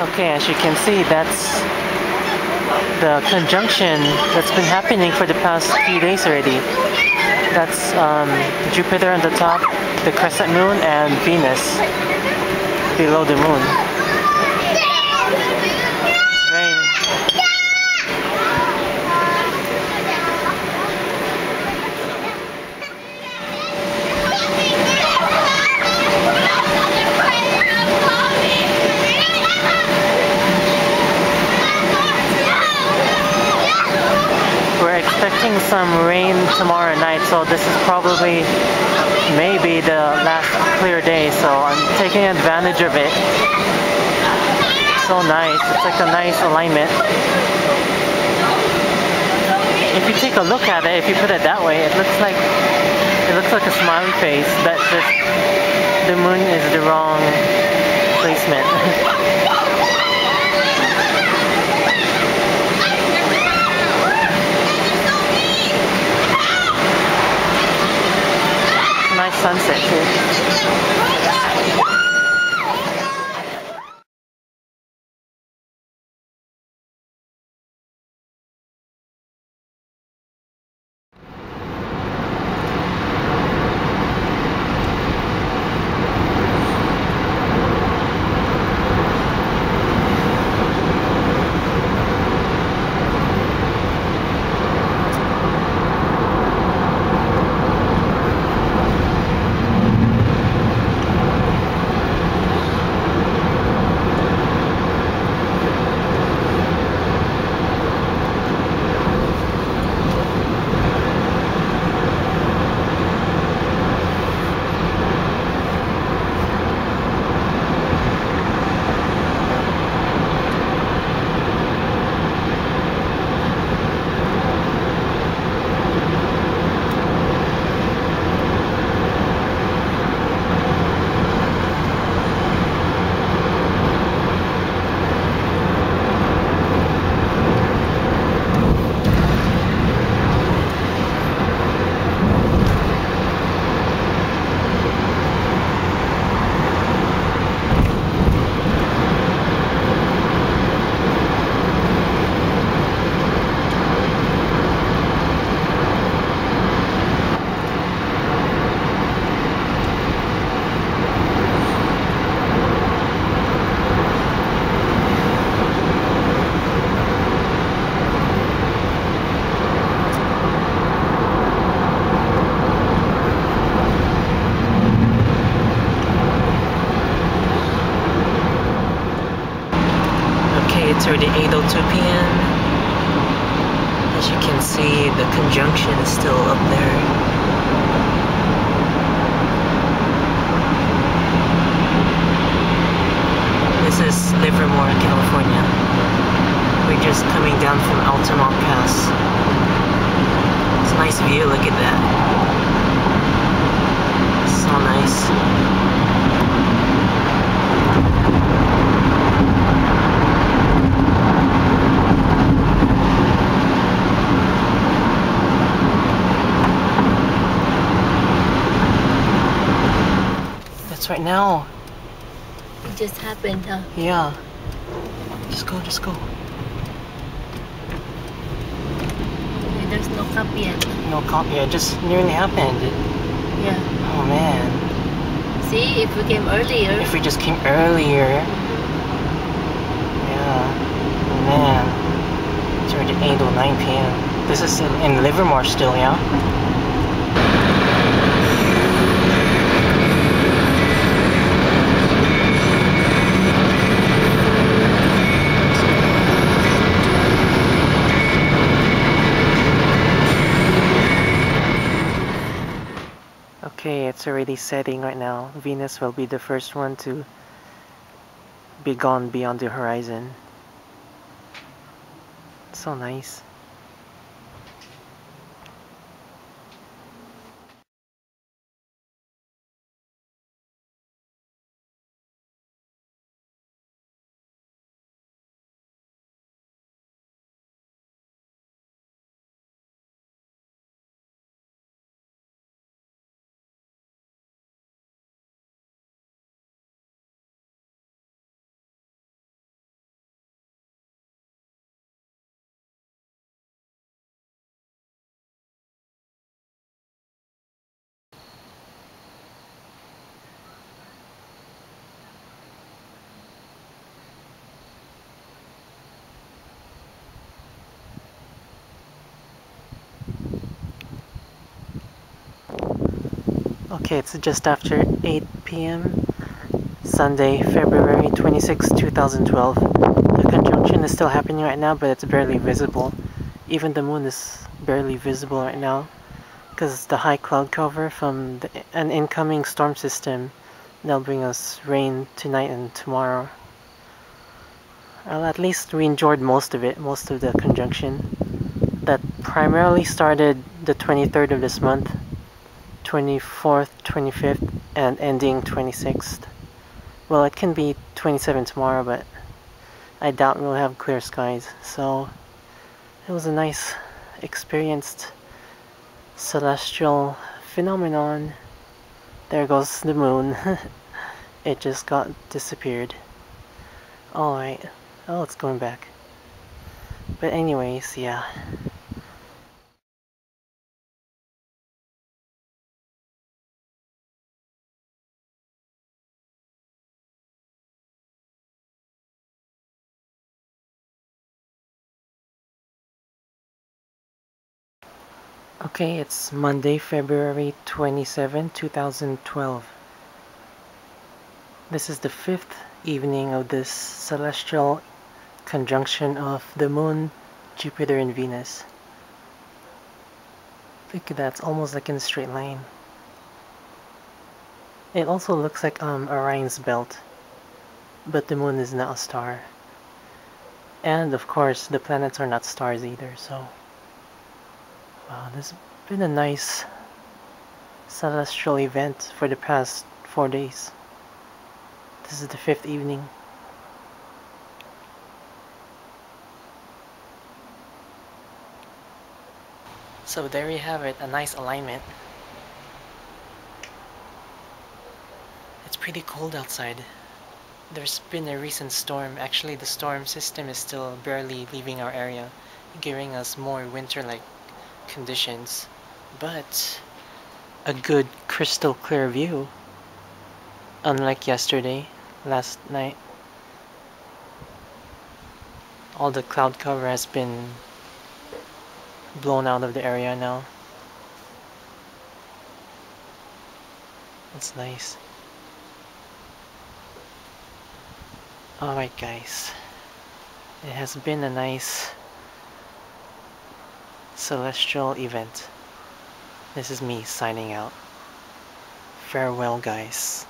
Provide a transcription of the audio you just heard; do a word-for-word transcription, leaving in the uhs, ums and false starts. Okay, as you can see, that's the conjunction that's been happening for the past few days already. That's um, Jupiter on the top, the crescent moon, and Venus below the moon. Rain. We're expecting some rain tomorrow night, so this is probably maybe the last clear day, so I'm taking advantage of it. It's so nice. It's like a nice alignment. If you take a look at it, if you put it that way, it looks like it looks like a smiley face, but just the moon is the wrong placement. Sunset too. It's already eight oh two p m As you can see, the conjunction is still up there. This is Livermore, California. We're just coming down from Altamont Pass. It's a nice view, look at that. It's so nice. Right now. It just happened, huh? Yeah. Just go, just go. Yeah, there's no cop yet. No cop yet. Just nearly happened. Yeah. Oh man. See, if we came earlier. If we just came earlier. Yeah. Oh, man. It's already eight oh nine p m This is in, in Livermore still, yeah? Okay, it's already setting right now. Venus will be the first one to be gone beyond the horizon. So nice. Okay, it's just after eight p m Sunday, February twenty-sixth, two thousand twelve. The conjunction is still happening right now, but it's barely visible. Even the moon is barely visible right now because the high cloud cover from the, an incoming storm system that'll bring us rain tonight and tomorrow. Well, at least we enjoyed most of it, most of the conjunction. That primarily started the twenty-third of this month, twenty-fourth, twenty-fifth, and ending twenty-sixth. Well, it can be twenty-seven tomorrow, but I doubt we'll have clear skies. So it was a nice experienced celestial phenomenon. There goes the moon. It just got disappeared. Alright. Oh, it's going back. But anyways, yeah. Okay, it's Monday, February twenty-seventh, two thousand twelve. This is the fifth evening of this celestial conjunction of the Moon, Jupiter, and Venus. Look at that, it's almost like in a straight line. It also looks like um, Orion's belt, but the Moon is not a star. And of course, the planets are not stars either, so... Wow, this has been a nice celestial event for the past four days. This is the fifth evening. So there you have it, a nice alignment. It's pretty cold outside. There's been a recent storm. Actually, the storm system is still barely leaving our area, giving us more winter-like conditions, but a good crystal clear view, unlike yesterday, last night. All the cloud cover has been blown out of the area now. That's nice. Alright guys, it has been a nice celestial event. This is me signing out. Farewell guys.